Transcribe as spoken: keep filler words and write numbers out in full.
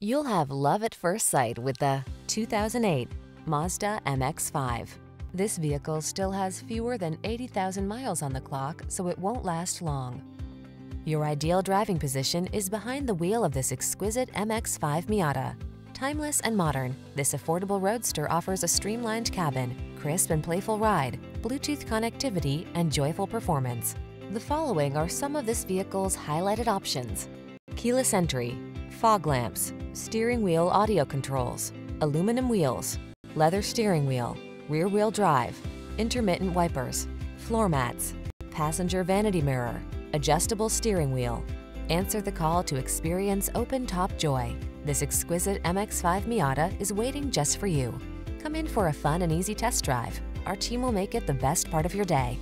You'll have love at first sight with the two thousand eight Mazda M X five. This vehicle still has fewer than eighty thousand miles on the clock, so it won't last long. Your ideal driving position is behind the wheel of this exquisite M X five Miata. Timeless and modern, this affordable roadster offers a streamlined cabin, crisp and playful ride, Bluetooth connectivity, and joyful performance. The following are some of this vehicle's highlighted options: keyless entry, fog lamps, steering wheel audio controls, aluminum wheels, leather steering wheel, rear-wheel drive, intermittent wipers, floor mats, passenger vanity mirror, adjustable steering wheel. Answer the call to experience open-top joy. This exquisite M X five Miata is waiting just for you. Come in for a fun and easy test drive. Our team will make it the best part of your day.